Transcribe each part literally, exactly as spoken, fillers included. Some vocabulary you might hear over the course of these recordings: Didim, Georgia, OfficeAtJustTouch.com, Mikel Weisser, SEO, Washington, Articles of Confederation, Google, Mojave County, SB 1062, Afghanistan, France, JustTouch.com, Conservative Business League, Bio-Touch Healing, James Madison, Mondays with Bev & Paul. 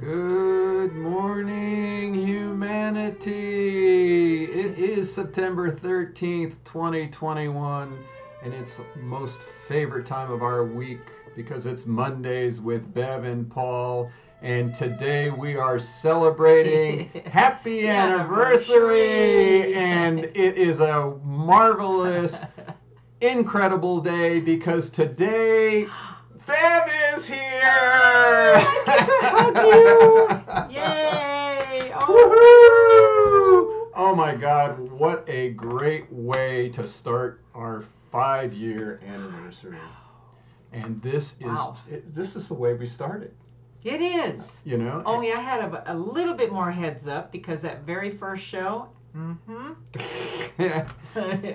Good morning, humanity. It is September thirteenth, twenty twenty-one, and it's most favorite time of our week because it's Mondays with Bev and Paul, and today we are celebrating happy anniversary, and it is a marvelous, incredible day because today Bev is here! I get to hug you! Yay! Oh. Woohoo! Oh my God, what a great way to start our five-year anniversary. And this is wow. it, this is the way we started. It is. You know? Only I had a, a little bit more heads up because that very first show. Mm-hmm.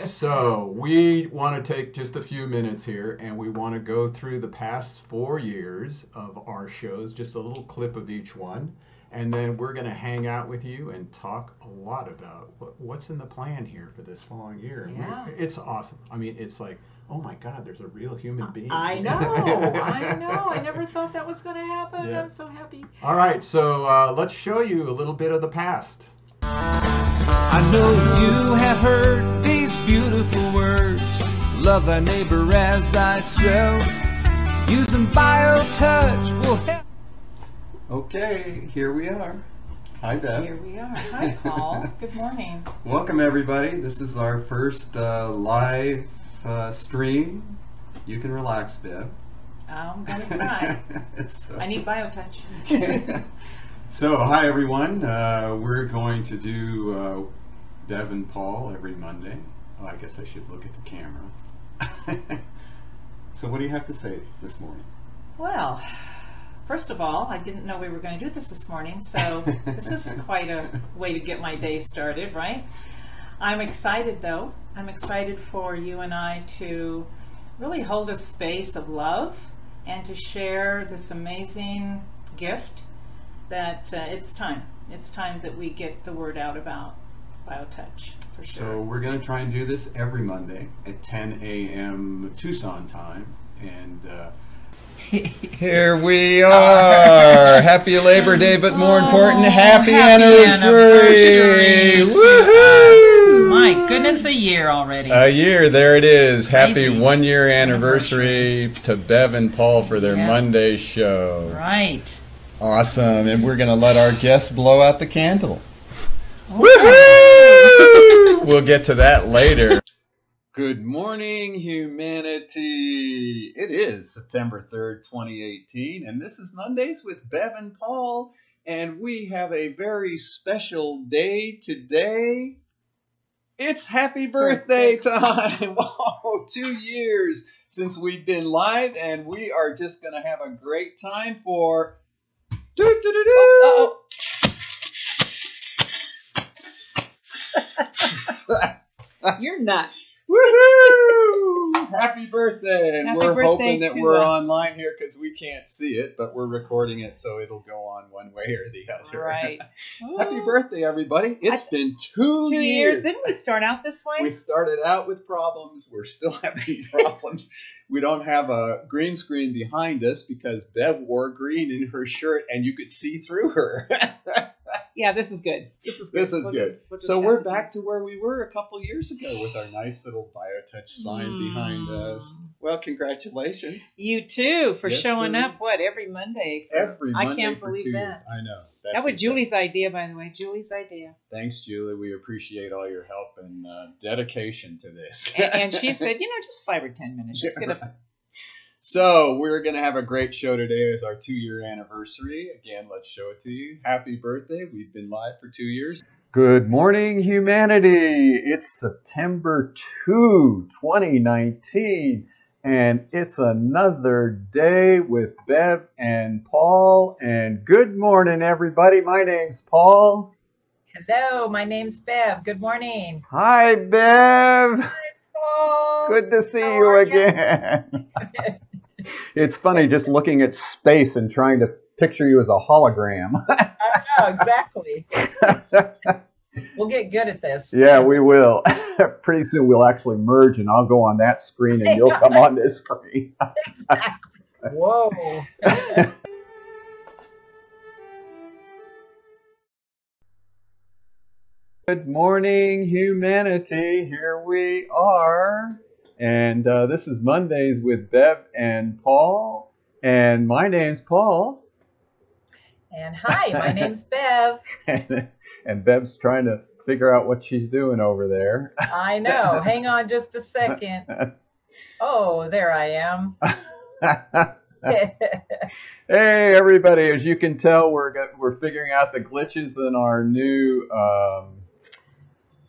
So we want to take just a few minutes here, and we want to go through the past four years of our shows, just a little clip of each one, and then we're going to hang out with you and talk a lot about what, what's in the plan here for this following year. Yeah. It's awesome. I mean, it's like, oh my God, there's a real human being. I know. I know. I never thought that was going to happen. Yeah. I'm so happy. All right, so uh, let's show you a little bit of the past. I know you have heard these beautiful words, love thy neighbor as thyself, using Bio-Touch will help. Okay, here we are. Hi, Deb. Here we are. Hi, Paul. Good morning. Welcome, everybody. This is our first uh, live uh, stream. You can relax, Deb. I'm going to try. So, I need Bio-Touch. Yeah. So, hi, everyone. Uh, we're going to do... Uh, Bev and Paul every Monday. Oh, I guess I should look at the camera. So what do you have to say this morning? Well, first of all, I didn't know we were going to do this this morning, so this is quite a way to get my day started, right? I'm excited though. I'm excited for you and I to really hold a space of love and to share this amazing gift that uh, it's time. It's time that we get the word out about Bio-Touch, for sure. So we're going to try and do this every Monday at ten A M Tucson time, and uh, here we are. Happy Labor Day, but more oh, important, happy, happy anniversary! anniversary. Woohoo! My goodness, a year already. A year, there it is. Happy Amazing. one year anniversary to Bev and Paul for their yeah. Monday show. Right. Awesome, and we're going to let our guests blow out the candle. Woohoo! We'll get to that later. Good morning, humanity. It is September third, twenty eighteen, and this is Mondays with Bev and Paul, and we have a very special day today. It's happy birthday time. Wow, two years since we've been live, and we are just going to have a great time for doo-doo-doo-doo. You're nuts. Woohoo! Happy birthday. And Happy we're birthday hoping that we're us. online here because we can't see it, but we're recording it so it'll go on one way or the other. Right. Happy birthday, everybody. It's been two, two years. years. Didn't we start out this way? We started out with problems. We're still having problems. We don't have a green screen behind us because Bev wore green in her shirt and you could see through her. Yeah, this is good. This is good. This is we'll good. Just, we'll so we're back to where we were a couple years ago with our nice little Bio-Touch sign mm. behind us. Well, congratulations. You too for yes, showing sir. up, what, every Monday? For, every Monday I can't for believe two that. Years. I know. That's that was exactly. Julie's idea, by the way. Julie's idea. Thanks, Julie. We appreciate all your help and uh, dedication to this. and, and she said, you know, just five or ten minutes. Just yeah, get a right. So we're going to have a great show today as our two-year anniversary. Again, let's show it to you. Happy birthday. We've been live for two years. Good morning, humanity. It's September second, twenty nineteen, and it's another day with Bev and Paul. And good morning, everybody. My name's Paul. Hello, my name's Bev. Good morning. Hi, Bev. Hi, Paul. Good to see How you again. You? It's funny just looking at space and trying to picture you as a hologram. I know, exactly. We'll get good at this. Yeah, we will. Pretty soon we'll actually merge and I'll go on that screen and you'll come on this screen. Exactly. Whoa. Good morning, humanity. Here we are. And uh, this is Mondays with Bev and Paul. And my name's Paul. And hi, my name's Bev. And, and Bev's trying to figure out what she's doing over there. I know. Hang on just a second. Oh, there I am. Hey everybody, as you can tell, we're got, we're figuring out the glitches in our new um,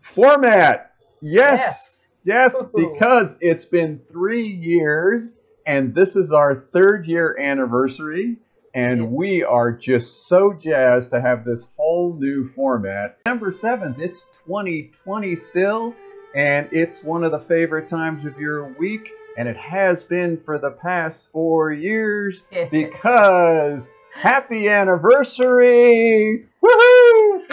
format. Yes, yes, yes, because it's been three years and this is our third year anniversary, and yeah. We are just so jazzed to have this whole new format. November seventh, it's twenty twenty still, and it's one of the favorite times of your week. And it has been for the past four years because happy anniversary! Woohoo!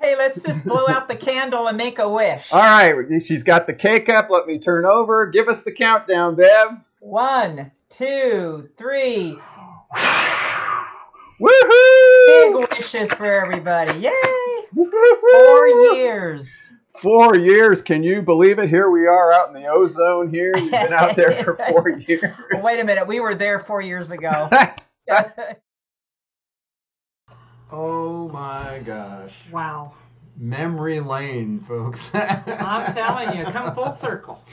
Hey, let's just blow out the candle and make a wish. All right, she's got the cake up. Let me turn over. Give us the countdown, Bev. One, two, three. Woohoo! Big wishes for everybody. Yay! Four years. Four years, can you believe it? Here we are out in the ozone here. We've been out there for four years. Well, wait a minute, we were there four years ago. Oh my gosh. Wow. Memory lane, folks. I'm telling you, come full circle.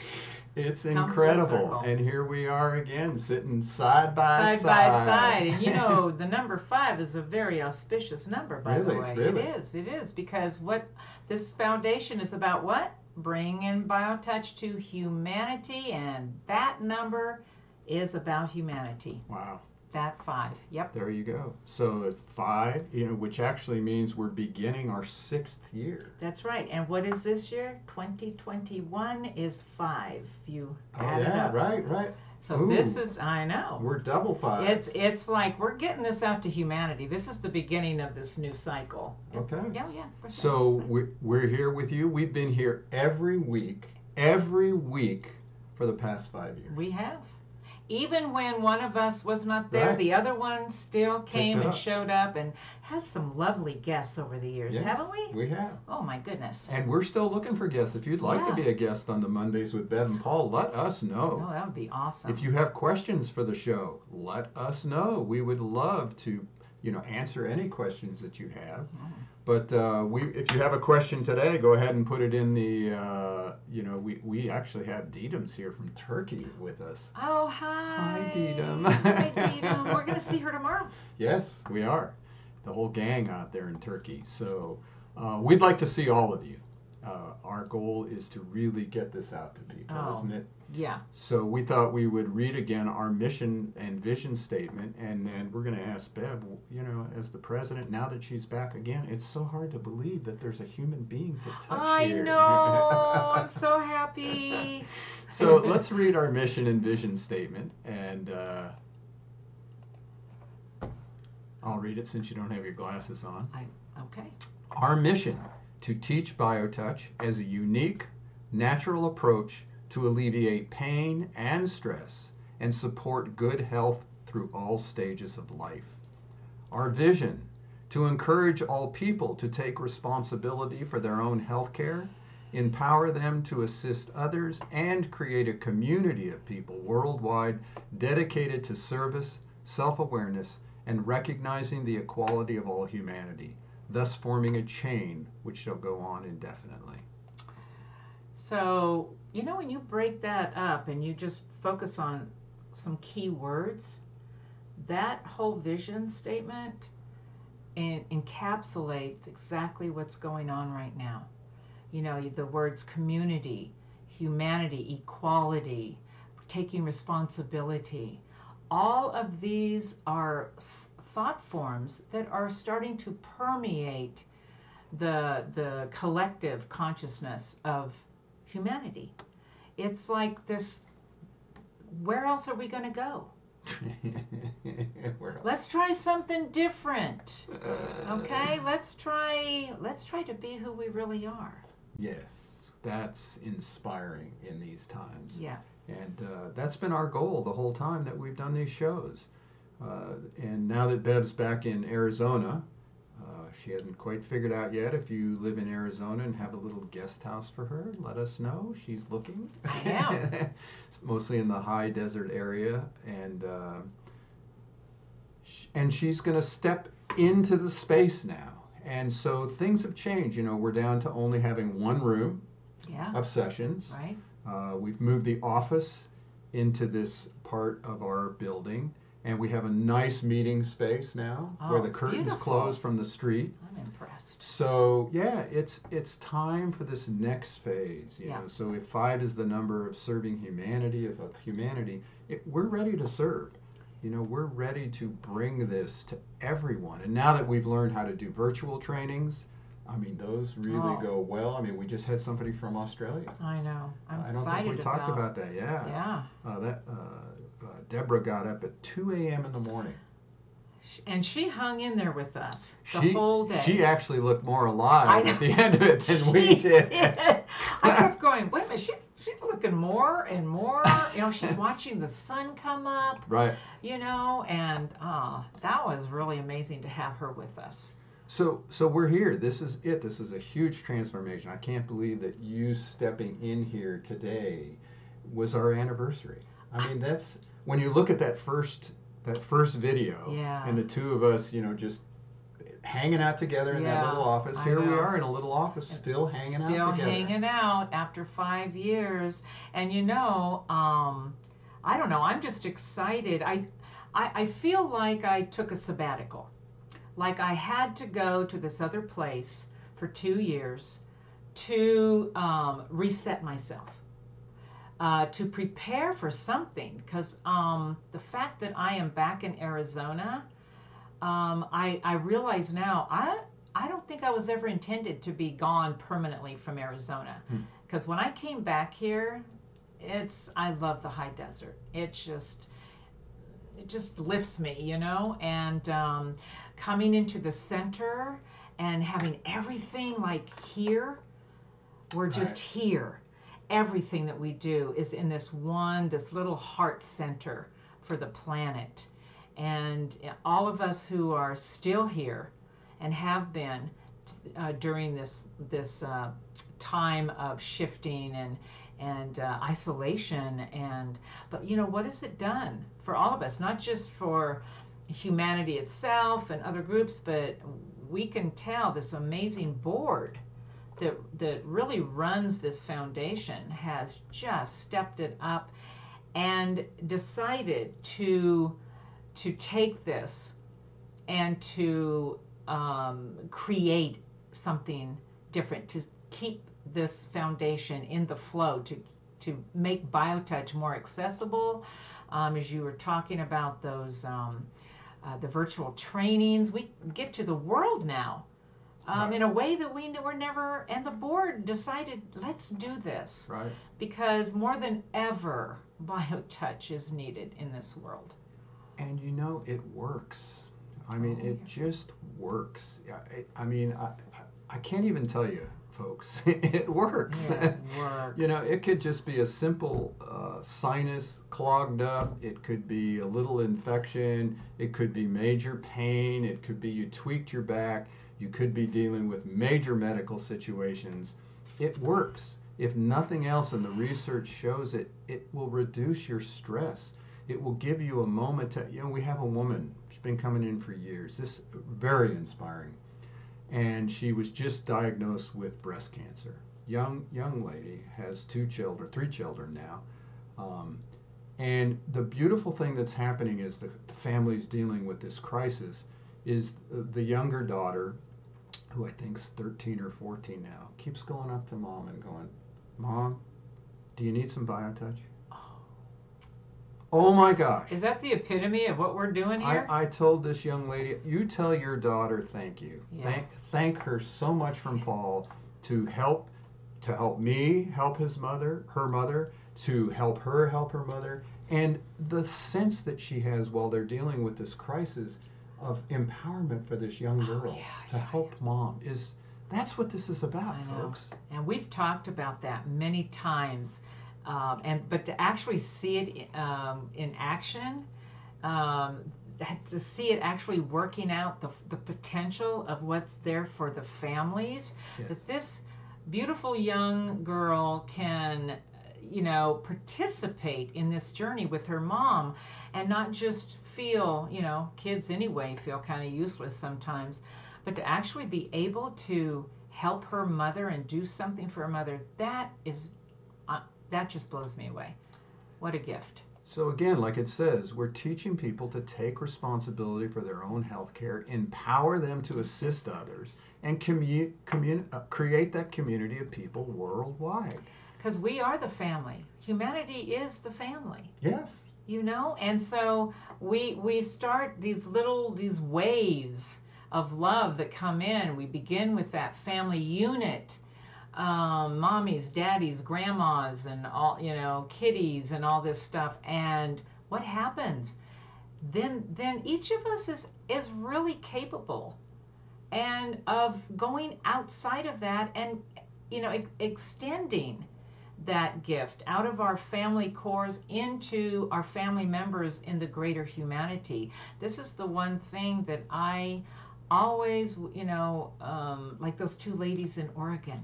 It's come incredible. And here we are again, sitting side by side. Side by side. And you know, the number five is a very auspicious number, by really, the way. Really? It is, it is, because what... this foundation is about what? Bringing Bio-Touch to humanity, and that number is about humanity. Wow. That five. Yep. There you go. So it's five, you know, which actually means we're beginning our sixth year. That's right. And what is this year? twenty twenty-one is five. You add oh, yeah, it up. Right, right. So ooh, this is, I know. We're double five. It's it's like we're getting this out to humanity. This is the beginning of this new cycle. Okay. Yeah, yeah. We're so we're, we're here with you. We've been here every week, every week for the past five years. We have. Even when one of us was not there, right, the other one still came and up. showed up and had some lovely guests over the years, yes, haven't we? We have. Oh, my goodness. And we're still looking for guests. If you'd like yeah. to be a guest on the Mondays with Bev and Paul, let us know. Oh, that would be awesome. If you have questions for the show, let us know. We would love to, you know, answer any questions that you have. Yeah. But uh, we, if you have a question today, go ahead and put it in the, uh, you know, we, we actually have Didim's here from Turkey with us. Oh, hi. Hi, Didim. Hi, Didim. We're going to see her tomorrow. Yes, we are. The whole gang out there in Turkey. So uh, we'd like to see all of you. Uh, our goal is to really get this out to people, oh, isn't it? Yeah. So we thought we would read again our mission and vision statement, and then we're going to ask Bev, you know, as the president, now that she's back again, it's so hard to believe that there's a human being to touch I here. I know. I'm so happy. So let's read our mission and vision statement, and uh, I'll read it since you don't have your glasses on. I, okay. Our mission: to teach Bio-Touch as a unique, natural approach to alleviate pain and stress and support good health through all stages of life. Our vision: to encourage all people to take responsibility for their own health care, empower them to assist others, and create a community of people worldwide dedicated to service, self-awareness, and recognizing the equality of all humanity, thus forming a chain which shall go on indefinitely. So, you know, when you break that up and you just focus on some key words, that whole vision statement encapsulates exactly what's going on right now. You know, the words community, humanity, equality, taking responsibility, all of these are thought forms that are starting to permeate the the collective consciousness of humanity. It's like this, where else are we going to go? Where else? Let's try something different. Uh, okay, let's try let's try to be who we really are. Yes, that's inspiring in these times. Yeah. And uh, that's been our goal the whole time that we've done these shows. Uh, and now that Bev's back in Arizona, Uh, she hasn't quite figured out yet. If you live in Arizona and have a little guest house for her, let us know. She's looking. I am. It's mostly in the high desert area, and uh, sh and she's going to step into the space now. And so things have changed. You know, we're down to only having one room yeah. of sessions. Right. Uh, we've moved the office into this part of our building, and we have a nice meeting space now oh, where the curtains beautiful. close from the street. I'm impressed. So yeah, it's it's time for this next phase. You yeah. know, so if five is the number of serving humanity, of, of humanity, it, we're ready to serve. You know, we're ready to bring this to everyone. And now that we've learned how to do virtual trainings, I mean, those really oh. go well. I mean, we just had somebody from Australia. I know. I'm excited about. Uh, I don't think we talked about that. Yeah. Yeah. Uh, that uh, uh, Deborah got up at two A M in the morning. And she hung in there with us the she, whole day. She actually looked more alive at the end of it than we did. did. I kept going, wait a minute, she, she's looking more and more. You know, she's watching the sun come up. Right. You know, and uh, that was really amazing to have her with us. So, so we're here. This is it. This is a huge transformation. I can't believe that you stepping in here today was our anniversary. I mean, that's, when you look at that first... that first video, yeah. and the two of us, you know, just hanging out together in yeah, that little office. Here we are in a little office, still hanging still out together. Still hanging out after five years. And, you know, um, I don't know, I'm just excited. I, I, I feel like I took a sabbatical. Like I had to go to this other place for two years to um, reset myself. Uh, to prepare for something, because um, the fact that I am back in Arizona, um, I, I realize now I, I don't think I was ever intended to be gone permanently from Arizona, because hmm. when I came back here, it's I love the high desert. It just it just lifts me, you know, and um, coming into the center and having everything like here, we're just right. here. Everything that we do is in this one, this little heart center for the planet. And all of us who are still here and have been uh, during this this uh, time of shifting and and uh, isolation, and but you know, what has it done for all of us, not just for humanity itself and other groups, but we can tell this amazing board That, that really runs this foundation has just stepped it up and decided to to take this and to um, create something different, to keep this foundation in the flow, to to make BioTouch more accessible. Um, as you were talking about those um, uh, the virtual trainings, we get to the world now. Um, right. In a way that we were never, and the board decided, let's do this. Right. Because more than ever, BioTouch is needed in this world. And you know, it works. I mean, oh, it yeah. just works. I, I mean, I, I can't even tell you, folks, it works. It works. You know, it could just be a simple uh, sinus clogged up. It could be a little infection. It could be major pain. It could be you tweaked your back. You could be dealing with major medical situations. It works. If nothing else, and the research shows it, it will reduce your stress. It will give you a moment to, you know, we have a woman, she's been coming in for years. This is very inspiring. And she was just diagnosed with breast cancer. Young, young lady, has two children, three children now. Um, and the beautiful thing that's happening is the, the family's dealing with this crisis is the younger daughter, who I think's thirteen or fourteen now, keeps going up to mom and going, "Mom, do you need some BioTouch?" Oh, oh my gosh. Is that the epitome of what we're doing here? I, I told this young lady, you tell your daughter thank you. Yeah. Thank, thank her so much from Paul to help, to help me help his mother, her mother, to help her help her mother. And the sense that she has while they're dealing with this crisis of empowerment for this young girl oh, yeah, to yeah, help yeah. mom is that's what this is about, folks. And we've talked about that many times, um, and but to actually see it um, in action, um, to see it actually working out the, the potential of what's there for the families. Yes. That this beautiful young girl can, you know, participate in this journey with her mom and not just feel, you know, kids anyway feel kind of useless sometimes, but to actually be able to help her mother and do something for her mother, that is, uh, that just blows me away. What a gift. So again, like it says, we're teaching people to take responsibility for their own health care, empower them to assist others, and commu commun uh, create that community of people worldwide. Because we are the family. Humanity is the family. Yes. You know, and so we, we start these little, these waves of love that come in. We begin with that family unit. Um, mommies, daddies, grandmas, and all, you know, kitties and all this stuff. And what happens? Then then each of us is, is really capable and of going outside of that and, you know, ex extending that gift out of our family cores into our family members in the greater humanity. This is the one thing that I always, you know, um, like those two ladies in Oregon.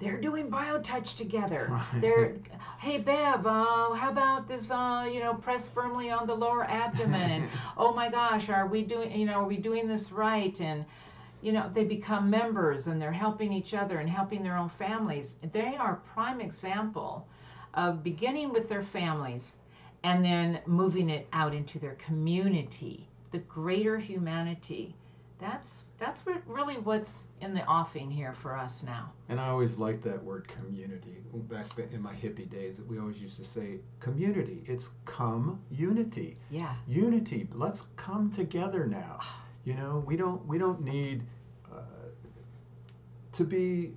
They're doing Bio-Touch together. Right. They're, hey Bev, uh, how about this? Uh, you know, press firmly on the lower abdomen. And oh my gosh, are we doing? You know, are we doing this right? And you know, they become members, and they're helping each other and helping their own families. They are a prime example of beginning with their families, and then moving it out into their community, the greater humanity. That's that's what really what's in the offing here for us now. And I always liked that word community. Back in my hippie days, we always used to say community. It's come unity. Yeah. Unity. Let's come together now. You know, we don't we don't need uh, to be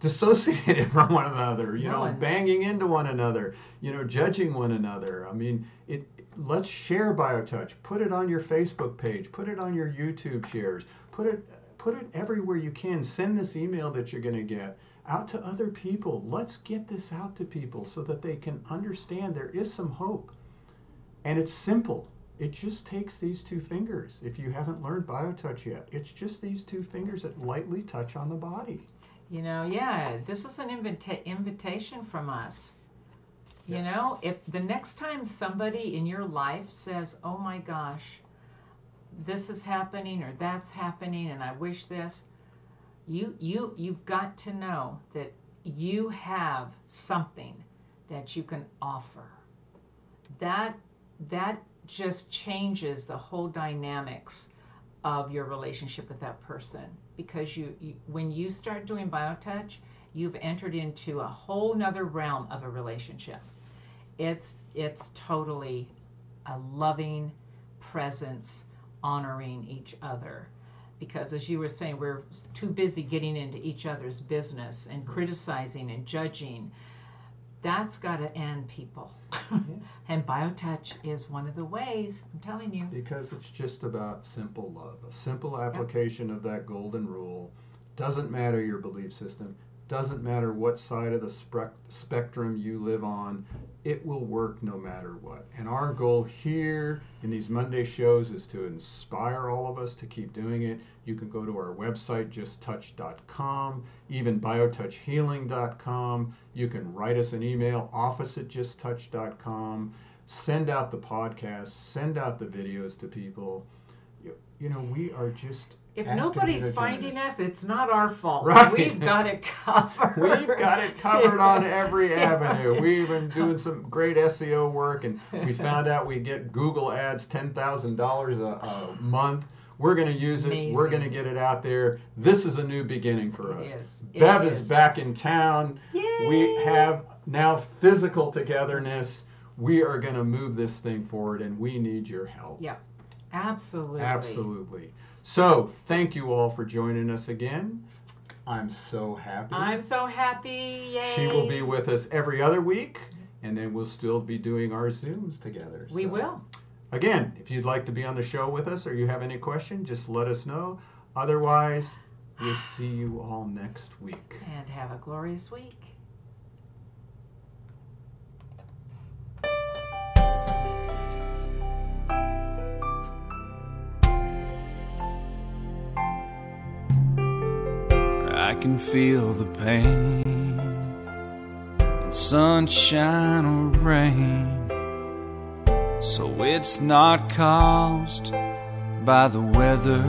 dissociated from one another. You know, banging into one another. You know, judging one another. I mean, it. Let's share Bio-Touch. Put it on your Facebook page. Put it on your YouTube shares. Put it, put it everywhere you can. Send this email that you're going to get out to other people. Let's get this out to people so that they can understand there is some hope. And it's simple. It just takes these two fingers. If you haven't learned Bio-Touch yet, it's just these two fingers that lightly touch on the body. You know, yeah, this is an invita- invitation from us. You know, if the next time somebody in your life says, oh my gosh, this is happening or that's happening and I wish this, you, you, you've got to know that you have something that you can offer. That, that just changes the whole dynamics of your relationship with that person. Because you, you when you start doing Bio-Touch, you've entered into a whole nother realm of a relationship. It's, it's totally a loving presence, honoring each other. Because as you were saying, we're too busy getting into each other's business and criticizing and judging. That's got to end, people. Yes. And Bio-Touch is one of the ways, I'm telling you. Because it's just about simple love, a simple application, yep, of that golden rule. Doesn't matter your belief system. Doesn't matter what side of the spectrum you live on, it will work no matter what. And our goal here in these Monday shows is to inspire all of us to keep doing it. You can go to our website, Just Touch dot com, even Bio Touch Healing dot com. You can write us an email, Office at Just Touch dot com. Send out the podcasts, send out the videos to people. You, you know, we are just... If nobody's finding us, it's not our fault. Right. We've got it covered. We've got it covered on every avenue. We've been doing some great S E O work, and we found out we get Google ads ten thousand dollars a month. We're going to use it. Amazing. We're going to get it out there. This is a new beginning for us. It is. It Bev is. is back in town. Yay. We have now physical togetherness. We are going to move this thing forward, and we need your help. Yeah, absolutely. Absolutely. So, thank you all for joining us again. I'm so happy. I'm so happy. Yay. She will be with us every other week, and then we'll still be doing our Zooms together. We so, will. Again, if you'd like to be on the show with us or you have any question, just let us know. Otherwise, we'll see you all next week. And have a glorious week. I can feel the pain. In sunshine or rain, so it's not caused by the weather,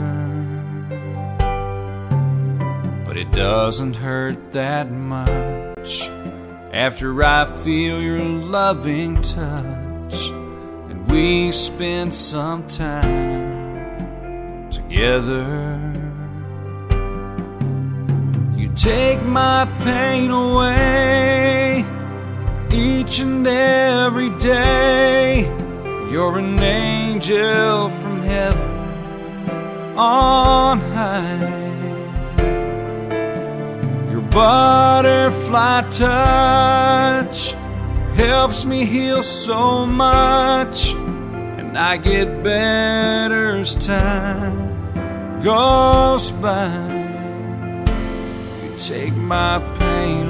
but it doesn't hurt that much after I feel your loving touch, and we spend some time together. Take my pain away each and every day. You're an angel from heaven on high. Your butterfly touch helps me heal so much, and I get better as time goes by. Take my pain